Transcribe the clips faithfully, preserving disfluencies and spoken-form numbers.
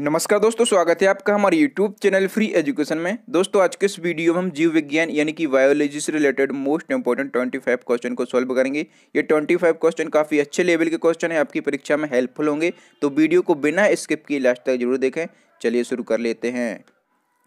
नमस्कार दोस्तों, स्वागत है आपका हमारे YouTube चैनल फ्री एजुकेशन में। दोस्तों आज के इस वीडियो में हम जीव विज्ञान यानी कि बायोलॉजी से रिलेटेड मोस्ट इंपॉर्टेंट पच्चीस क्वेश्चन को सॉल्व करेंगे। ये पच्चीस क्वेश्चन काफ़ी अच्छे लेवल के क्वेश्चन हैं, आपकी परीक्षा में हेल्पफुल होंगे, तो वीडियो को बिना स्किप किए लास्ट तक जरूर देखें। चलिए शुरू कर लेते हैं।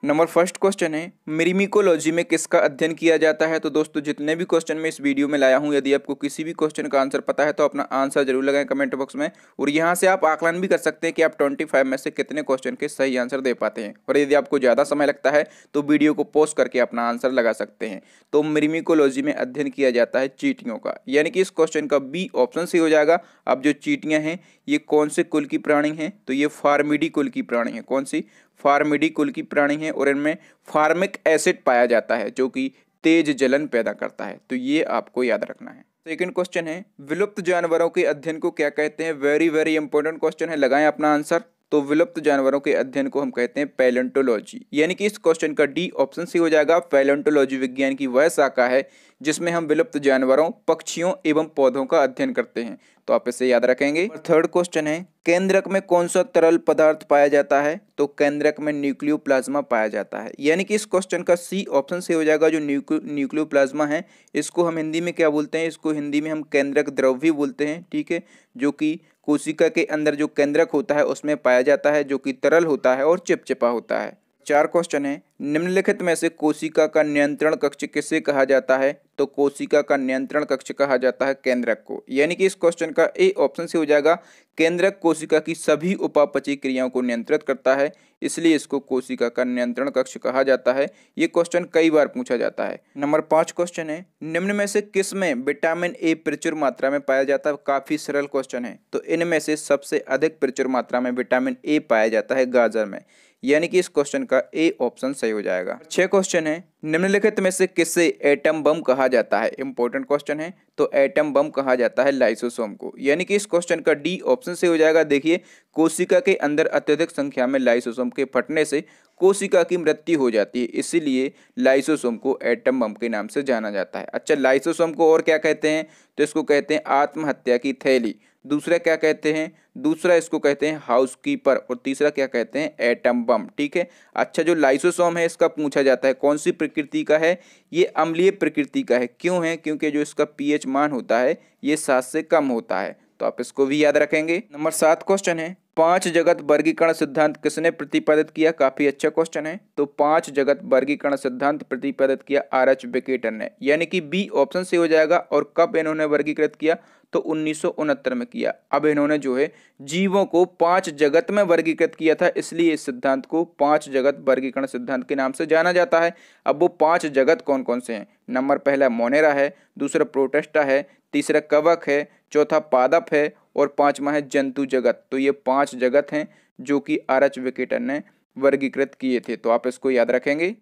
नंबर फर्स्ट क्वेश्चन है, मिर्मीकोलॉजी में किसका अध्ययन किया जाता है? तो दोस्तों जितने भी क्वेश्चन मैं इस वीडियो में लाया हूं, यदि आपको किसी भी क्वेश्चन का आंसर पता है तो अपना आंसर जरूर लगाएं कमेंट बॉक्स में, और यहां से आप आकलन भी कर सकते हैं कि आप पच्चीस में से कितने क्वेश्चन के सही आंसर दे पाते हैं। और यदि आपको ज़्यादा समय लगता है तो वीडियो को पॉज करके अपना आंसर लगा सकते हैं। तो मिर्मीकोलॉजी में अध्ययन किया जाता है चींटियों का, यानी कि इस क्वेश्चन का बी ऑप्शन सही हो जाएगा। अब जो चींटियाँ हैं ये कौन से कुल की प्राणी हैं? तो ये फार्मिडी कुल की प्राणी हैं। कौन सी? फार्मिडी कुल की प्राणी हैं, और इनमें फार्मिक एसिड पाया जाता है जो कि तेज जलन पैदा करता है, तो ये आपको याद रखना है। सेकंड क्वेश्चन है, विलुप्त जानवरों के अध्ययन को क्या कहते हैं? वेरी वेरी इंपॉर्टेंट क्वेश्चन है, लगाएं अपना आंसर। तो विलुप्त जानवरों के अध्ययन को हम कहते हैं पैलेंटोलॉजी, यानी कि इस क्वेश्चन का डी ऑप्शन सी हो जाएगा। पैलेंटोलॉजी विज्ञान की वह शाखा है जिसमें हम विलुप्त जानवरों, पक्षियों एवं पौधों का अध्ययन करते हैं, तो आप इसे याद रखेंगे। थर्ड क्वेश्चन है, केंद्रक में कौन सा तरल पदार्थ पाया जाता है? तो केंद्रक में न्यूक्लियोप्लाज्मा पाया जाता है, यानी कि इस क्वेश्चन का सी ऑप्शन से हो जाएगा। जो न्यूक्लियोप्लाज्मा है इसको हम हिंदी में क्या बोलते हैं? इसको हिंदी में हम केंद्रक द्रव्य भी बोलते हैं, ठीक है, जो कि कोशिका के अंदर जो केंद्रक होता है उसमें पाया जाता है, जो कि तरल होता है और चिपचिपा होता है। चार क्वेश्चन है, निम्नलिखित में से कोशिका का नियंत्रण कक्ष किसे कहा जाता है? तो कोशिका का नियंत्रण कक्ष कहा जाता है केंद्रक को, यानी कि इस क्वेश्चन का ए ऑप्शन से हो जाएगा। केंद्रक कोशिका की सभी उपापचय क्रियाओं को नियंत्रित करता है, इसलिए इसको कोशिका का नियंत्रण कक्ष कहा जाता है। ये क्वेश्चन कई बार पूछा जाता है। नंबर पाँच क्वेश्चन है, निम्न में से किस में विटामिन ए प्रचुर मात्रा में पाया जाता है? काफ़ी सरल क्वेश्चन है, तो इनमें से सबसे अधिक प्रचुर मात्रा में विटामिन ए पाया जाता है गाजर में, यानी कि इस क्वेश्चन का ए ऑप्शन सही हो जाएगा। छह क्वेश्चन है, निम्नलिखित में से किसे एटम बम कहा जाता है? इंपॉर्टेंट क्वेश्चन है, तो एटम बम कहा जाता है लाइसोसोम को, यानी कि इस क्वेश्चन का डी ऑप्शन से हो जाएगा। देखिए, कोशिका के अंदर अत्यधिक संख्या में लाइसोसोम के फटने से कोशिका की मृत्यु हो जाती है, इसीलिए लाइसोसोम को एटम बम के नाम से जाना जाता है। अच्छा, लाइसोसोम को और क्या कहते हैं? तो इसको कहते हैं आत्महत्या की थैली। दूसरा क्या कहते हैं? दूसरा इसको कहते हैं हाउस कीपर, और तीसरा क्या कहते हैं? एटम बम, ठीक है। अच्छा, जो लाइसोसोम है इसका पूछा जाता है कौन सी प्रकृति का है? ये अम्लीय प्रकृति का है। क्यों है? क्योंकि जो इसका पीएच मान होता है ये सात से कम होता है, तो आप इसको भी याद रखेंगे। नंबर सात क्वेश्चन है, पांच जगत वर्गीकरण सिद्धांत किसने प्रतिपादित किया? काफी अच्छा क्वेश्चन है, तो पांच जगत वर्गीकरण सिद्धांत प्रतिपादित किया आरच वकीटन ने, यानी कि बी ऑप्शन से हो जाएगा। और कब इन्होंने वर्गीकृत किया? तो उन्नीस सौ उनहत्तर में किया। अब इन्होंने जो है जीवों को पांच जगत में वर्गीकृत किया था, इसलिए इस सिद्धांत को पांच जगत वर्गीकरण सिद्धांत के नाम से जाना जाता है। अब वो पांच जगत कौन कौन से हैं? नंबर पहला मोनेरा है, दूसरा प्रोटेस्टा है, तीसरा कवक है, चौथा पादप है, और पांचवा है जंतु जगत। तो ये पांच जगत हैं जो कि आरच वकीटन ने वर्गीकृत किए थे, तो आप इसको याद रखेंगे।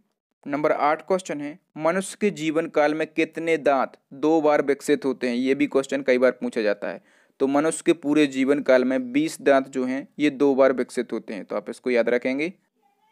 नंबर आठ क्वेश्चन है, मनुष्य के जीवन काल में कितने दांत दो बार विकसित होते हैं? ये भी क्वेश्चन कई बार पूछा जाता है। तो मनुष्य के पूरे जीवन काल में बीस दांत जो हैं ये दो बार विकसित होते हैं, तो आप इसको याद रखेंगे।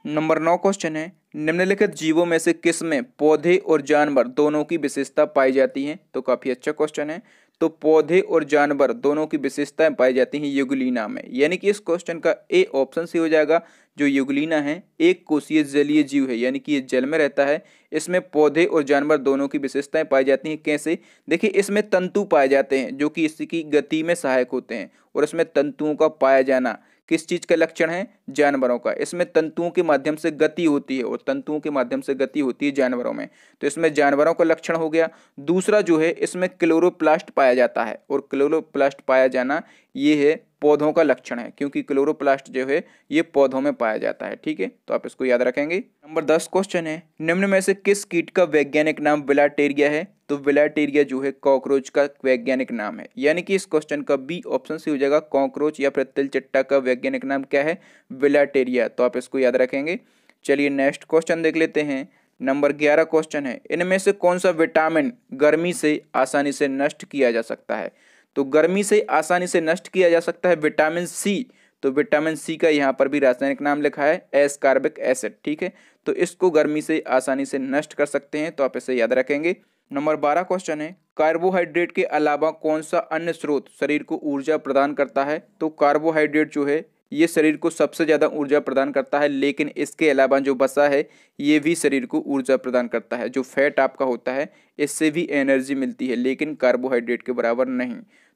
नंबर नौ क्वेश्चन है, निम्नलिखित जीवों में से किस में पौधे और जानवर दोनों की विशेषता पाई जाती है? तो काफ़ी अच्छा क्वेश्चन है, तो पौधे और जानवर दोनों की विशेषताएं पाई जाती हैं यूग्लीना में, यानी कि इस क्वेश्चन का ए ऑप्शन से हो जाएगा। जो यूग्लीना है एक कोशीय जलीय जीव है, यानी कि ये जल में रहता है। इसमें पौधे और जानवर दोनों की विशेषताएं पाई जाती हैं। कैसे? देखिए, इसमें तंतु पाए जाते हैं जो कि इसकी गति में सहायक होते हैं, और इसमें तंतुओं का पाया जाना किस चीज़ का लक्षण है? जानवरों का। इसमें तंतुओं के माध्यम से गति होती है, और तंतुओं के माध्यम से गति होती है जानवरों में, तो इसमें जानवरों का लक्षण हो गया। दूसरा जो है इसमें क्लोरोप्लास्ट पाया जाता है, और क्लोरोप्लास्ट पाया जाना ये है पौधों का लक्षण है, क्योंकि क्लोरोप्लास्ट जो है ये पौधों में पाया जाता है, ठीक है, तो आप इसको याद रखेंगे। नंबर दस क्वेश्चन है, निम्न में से किस कीट का वैज्ञानिक नाम विलाटरिया है? तो विलाटरिया जो है कॉकरोच का वैज्ञानिक नाम है, यानी कि इस क्वेश्चन का बी ऑप्शन से हो जाएगा। कॉकरोच या फिर तिलचट्टा का वैज्ञानिक नाम क्या है? विलाटरिया, तो आप इसको याद रखेंगे। चलिए नेक्स्ट क्वेश्चन देख लेते हैं। नंबर ग्यारह क्वेश्चन है, इनमें से कौन सा विटामिन गर्मी से आसानी से नष्ट किया जा सकता है? तो गर्मी से आसानी से नष्ट किया जा सकता है विटामिन सी, तो विटामिन सी का यहाँ पर भी रासायनिक नाम लिखा है एसकार्बिक एसिड, ठीक है, तो इसको गर्मी से आसानी से नष्ट कर सकते हैं, तो आप इसे याद रखेंगे। नंबर बारह क्वेश्चन है, कार्बोहाइड्रेट के अलावा कौन सा अन्य स्रोत शरीर को ऊर्जा प्रदान करता है? तो कार्बोहाइड्रेट जो है ये शरीर को सबसे ज़्यादा ऊर्जा प्रदान करता है, लेकिन इसके अलावा जो बसा है ये भी शरीर को ऊर्जा प्रदान करता है। जो फैट आपका होता है इससे भी एनर्जी मिलती है, लेकिन कार्बोहाइड्रेट के बराबर नहीं।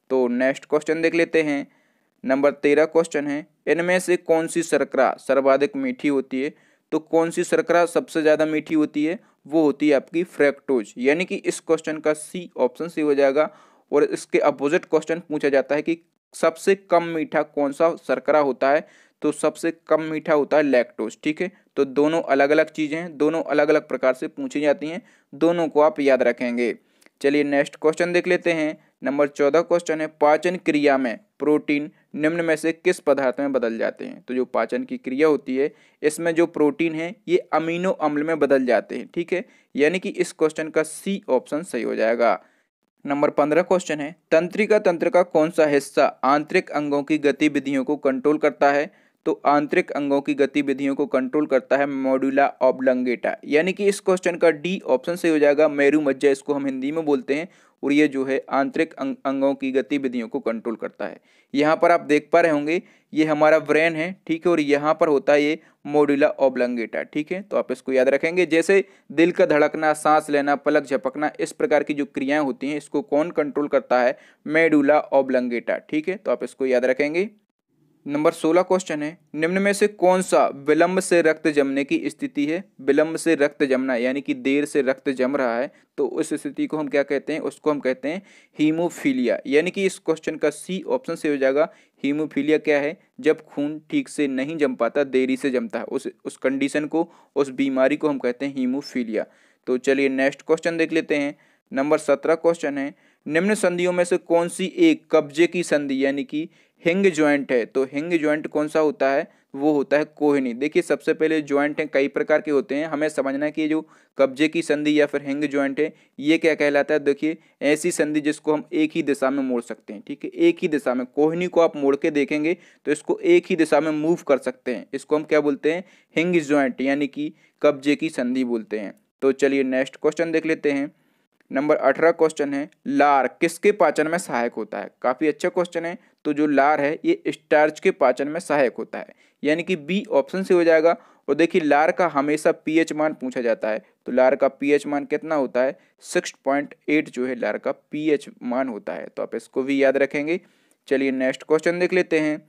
तो नेक्स्ट क्वेश्चन देख लेते हैं, नंबर तेरह क्वेश्चन है, इनमें से कौन सी शर्करा सर्वाधिक मीठी होती है? तो कौन सी शर्करा सबसे ज़्यादा मीठी होती है, वो होती है आपकी फ्रक्टोज। यानी कि इस क्वेश्चन का सी ऑप्शन सी हो जाएगा। और इसके अपोजिट क्वेश्चन पूछा जाता है कि सबसे कम मीठा कौन सा शर्करा होता है, तो सबसे कम मीठा होता है लैक्टोज। ठीक है, तो दोनों अलग अलग चीज़ें हैं, दोनों अलग अलग प्रकार से पूछी जाती हैं, दोनों को आप याद रखेंगे। चलिए नेक्स्ट क्वेश्चन देख लेते हैं, नंबर चौदह क्वेश्चन है, पाचन क्रिया में प्रोटीन निम्न में से किस पदार्थ में बदल जाते हैं? तो जो पाचन की क्रिया होती है इसमें जो प्रोटीन है ये अमीनो अम्ल में बदल जाते हैं। ठीक है, यानी कि इस क्वेश्चन का सी ऑप्शन सही हो जाएगा। नंबर पंद्रह क्वेश्चन है, तंत्रिका तंत्र का कौन सा हिस्सा आंतरिक अंगों की गतिविधियों को कंट्रोल करता है? तो आंतरिक अंगों की गतिविधियों को कंट्रोल करता है मेडुला ओब्लंगेटा। यानी कि इस क्वेश्चन का डी ऑप्शन सही हो जाएगा। मेरू मज्जा इसको हम हिंदी में बोलते हैं, और ये जो है आंतरिक अंग, अंगों की गतिविधियों को कंट्रोल करता है। यहाँ पर आप देख पा रहे होंगे ये हमारा ब्रेन है, ठीक है, और यहाँ पर होता है ये मेडुला ओब्लंगेटा। ठीक है, तो आप इसको याद रखेंगे। जैसे दिल का धड़कना, सांस लेना, पलक झपकना, इस प्रकार की जो क्रियाएँ होती हैं इसको कौन कंट्रोल करता है? Medulla oblongata. ठीक है, तो आप इसको याद रखेंगे। नंबर सोलह क्वेश्चन है, निम्न में से कौन सा विलंब से रक्त जमने की स्थिति है? विलंब से रक्त जमना यानी कि देर से रक्त जम रहा है, तो उस स्थिति को हम क्या कहते हैं? उसको हम कहते हैं हीमोफिलिया। यानी कि इस क्वेश्चन का सी ऑप्शन से हो जाएगा। हीमोफिलिया क्या है? जब खून ठीक से नहीं जम पाता, देरी से जमता है, उस उस कंडीशन को, उस बीमारी को हम कहते हैं हीमोफिलिया। तो चलिए नेक्स्ट क्वेश्चन देख लेते हैं, नंबर सत्रह क्वेश्चन है, निम्न संधियों में से कौन सी एक कब्जे की संधि यानी कि हिंग ज्वाइंट है? तो हिंग ज्वाइंट कौन सा होता है? वो होता है कोहनी। देखिए सबसे पहले ज्वाइंट हैं कई प्रकार के होते हैं, हमें समझना है कि जो कब्जे की संधि या फिर हिंग ज्वाइंट है ये क्या कहलाता है। देखिए ऐसी संधि जिसको हम एक ही दिशा में मोड़ सकते हैं। ठीक है, एक ही दिशा में, कोहनी को आप मोड़ के देखेंगे तो इसको एक ही दिशा में मूव कर सकते हैं, इसको हम क्या बोलते हैं? हिंग ज्वाइंट यानी कि कब्जे की संधि बोलते हैं। तो चलिए नेक्स्ट क्वेश्चन देख लेते हैं, नंबर अठारह क्वेश्चन है, लार किसके पाचन में सहायक होता है? काफ़ी अच्छा क्वेश्चन है। तो जो लार है ये स्टार्च के पाचन में सहायक होता है, यानी कि बी ऑप्शन से हो जाएगा। और देखिए लार का हमेशा पीएच मान पूछा जाता है, तो लार का पीएच मान कितना होता है? सिक्स पॉइंट एट जो है लार का पीएच मान होता है, तो आप इसको भी याद रखेंगे। चलिए नेक्स्ट क्वेश्चन देख लेते हैं,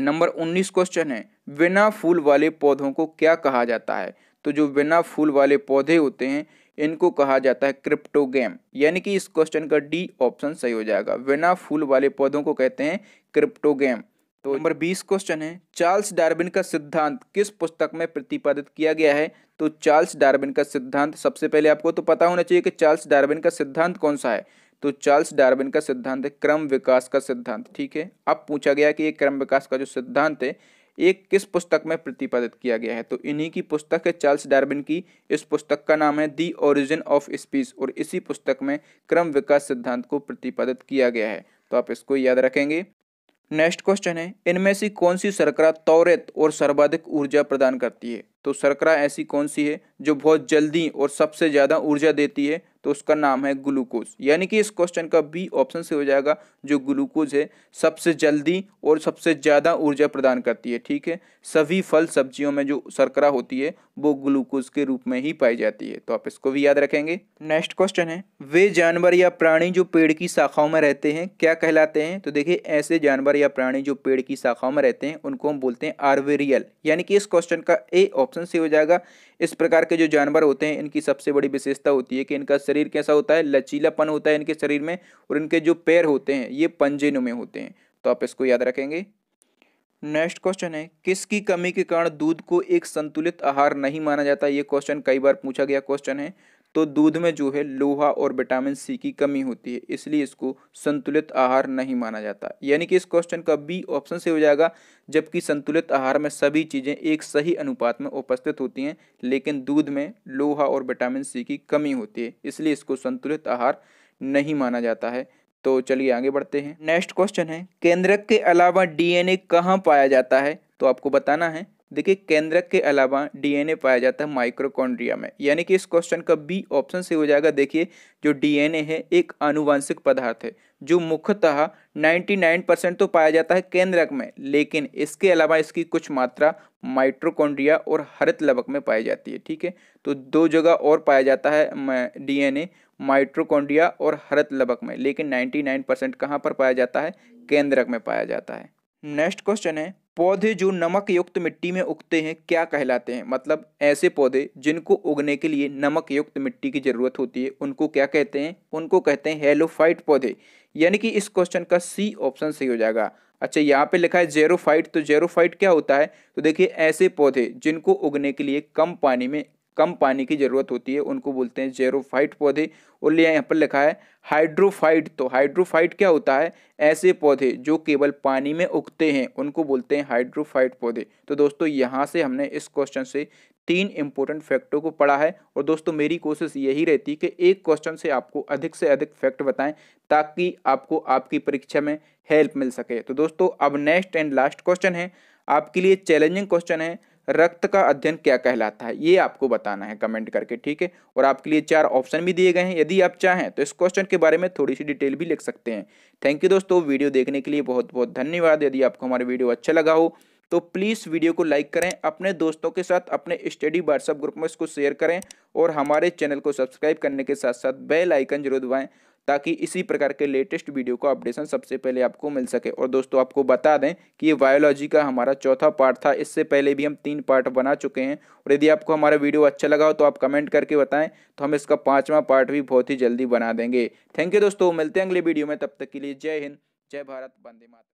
नंबर उन्नीस क्वेश्चन है, बिना फूल वाले पौधों को क्या कहा जाता है? तो जो बिना फूल वाले पौधे होते हैं इनको कहा जाता है क्रिप्टोगैम। यानी कि इस क्वेश्चन का डी ऑप्शन सही हो जाएगा। बिना फूल वाले पौधों को कहते हैं क्रिप्टोगैम। तो नंबर बीस क्वेश्चन है, चार्ल्स डार्विन का सिद्धांत किस पुस्तक में प्रतिपादित किया गया है? तो चार्ल्स डार्विन का सिद्धांत, सबसे पहले आपको तो पता होना चाहिए कि चार्ल्स डार्विन का सिद्धांत कौन सा है। तो चार्ल्स डार्विन का सिद्धांत है क्रम विकास का सिद्धांत। ठीक है, अब पूछा गया कि ये क्रम विकास का जो सिद्धांत है एक किस पुस्तक में प्रतिपादित किया गया है, तो इन्हीं की पुस्तक है चार्ल्स डार्विन की। इस पुस्तक का नाम है दी ओरिजिन ऑफ स्पीसीज, और इसी पुस्तक में क्रम विकास सिद्धांत को प्रतिपादित किया गया है, तो आप इसको याद रखेंगे। नेक्स्ट क्वेश्चन है, इनमें से कौन सी शर्करा त्वरित और सर्वाधिक ऊर्जा प्रदान करती है? तो शर्करा ऐसी कौन सी है जो बहुत जल्दी और सबसे ज़्यादा ऊर्जा देती है? तो उसका नाम है ग्लूकोज़। यानी कि इस क्वेश्चन का बी ऑप्शन से हो जाएगा। जो ग्लूकोज़ है सबसे जल्दी और सबसे ज़्यादा ऊर्जा प्रदान करती है। ठीक है, सभी फल सब्जियों में जो शर्करा होती है वो ग्लूकोज़ के रूप में ही पाई जाती है, तो आप इसको भी याद रखेंगे। नेक्स्ट क्वेश्चन है, वे जानवर या प्राणी जो पेड़ की शाखाओं में रहते हैं क्या कहलाते हैं? तो देखिए ऐसे जानवर या प्राणी जो पेड़ की शाखाओं में रहते हैं उनको हम बोलते हैं आर्वेरियल। यानी कि इस क्वेश्चन का ए ऑप्शन से हो जाएगा। इस प्रकार के जो जानवर होते हैं इनकी सबसे बड़ी विशेषता होती है कि इनका शरीर कैसा होता है, लचीलापन होता है इनके शरीर में, और इनके जो पैर होते हैं ये पंजेनुमे होते हैं, तो आप इसको याद रखेंगे। नेक्स्ट क्वेश्चन है, किसकी कमी के कारण दूध को एक संतुलित आहार नहीं माना जाता? ये क्वेश्चन कई बार पूछा गया क्वेश्चन है। तो दूध में जो है लोहा और विटामिन सी की कमी होती है, इसलिए इसको संतुलित आहार नहीं माना जाता। यानी कि इस क्वेश्चन का बी ऑप्शन से हो जाएगा। जबकि संतुलित आहार में सभी चीज़ें एक सही अनुपात में उपस्थित होती हैं, लेकिन दूध में लोहा और विटामिन सी की कमी होती है, इसलिए इसको संतुलित आहार नहीं माना जाता है। तो चलिए आगे बढ़ते हैं। नेक्स्ट क्वेश्चन है, केंद्रक के अलावा डी एन ए कहाँ पाया जाता है? तो आपको बताना है देखिए केंद्रक के अलावा डीएनए पाया जाता है माइट्रोकोंड्रिया में, यानी कि इस क्वेश्चन का बी ऑप्शन से हो जाएगा। देखिए जो डीएनए है एक आनुवंशिक पदार्थ है जो मुख्यतः निन्यानवे परसेंट तो पाया जाता है केंद्रक में, लेकिन इसके अलावा इसकी कुछ मात्रा माइट्रोकोंड्रिया और हरित लवक में पाई जाती है। ठीक है, तो दो जगह और पाया जाता है डीएनए, माइट्रोकोंड्रिया और हरित लवक में, लेकिन निन्यानवे परसेंट कहाँ पर पाया जाता है? केंद्रक में पाया जाता है। नेक्स्ट क्वेश्चन है, पौधे जो नमक युक्त मिट्टी में उगते हैं क्या कहलाते हैं? मतलब ऐसे पौधे जिनको उगने के लिए नमक युक्त मिट्टी की जरूरत होती है उनको क्या कहते हैं? उनको कहते हैं हेलोफाइट पौधे, यानी कि इस क्वेश्चन का सी ऑप्शन सही हो जाएगा। अच्छा, यहाँ पे लिखा है जीरोफाइट, तो जीरोफाइट क्या होता है? तो देखिए ऐसे पौधे जिनको उगने के लिए कम पानी में कम पानी की जरूरत होती है उनको बोलते हैं जीरोफाइट पौधे। और लिया यहाँ पर लिखा है हाइड्रोफाइट, तो हाइड्रोफाइट क्या होता है? ऐसे पौधे जो केवल पानी में उगते हैं उनको बोलते हैं हाइड्रोफाइट पौधे। तो दोस्तों यहाँ से हमने इस क्वेश्चन से तीन इंपॉर्टेंट फैक्टों को पढ़ा है। और दोस्तों मेरी कोशिश यही रहती कि एक क्वेश्चन से आपको अधिक से अधिक फैक्ट बताएं ताकि आपको आपकी परीक्षा में हेल्प मिल सके। तो दोस्तों अब नेक्स्ट एंड लास्ट क्वेश्चन है आपके लिए, चैलेंजिंग क्वेश्चन है, रक्त का अध्ययन क्या कहलाता है? ये आपको बताना है कमेंट करके, ठीक है। और आपके लिए चार ऑप्शन भी दिए गए हैं, यदि आप चाहें तो इस क्वेश्चन के बारे में थोड़ी सी डिटेल भी लिख सकते हैं। थैंक यू दोस्तों, वीडियो देखने के लिए बहुत बहुत धन्यवाद। यदि आपको हमारा वीडियो अच्छा लगा हो तो प्लीज़ वीडियो को लाइक करें, अपने दोस्तों के साथ अपने स्टडी व्हाट्सएप ग्रुप में इसको शेयर करें और हमारे चैनल को सब्सक्राइब करने के साथ साथ बेल आइकन जरूर दबाएँ ताकि इसी प्रकार के लेटेस्ट वीडियो का अपडेशन सबसे पहले आपको मिल सके। और दोस्तों आपको बता दें कि ये बायोलॉजी का हमारा चौथा पार्ट था, इससे पहले भी हम तीन पार्ट बना चुके हैं। और यदि आपको हमारा वीडियो अच्छा लगा हो तो आप कमेंट करके बताएं, तो हम इसका पाँचवा पार्ट भी बहुत ही जल्दी बना देंगे। थैंक यू दोस्तों, मिलते हैं अगले वीडियो में, तब तक के लिए जय हिंद, जय भारत, वंदे मातरम।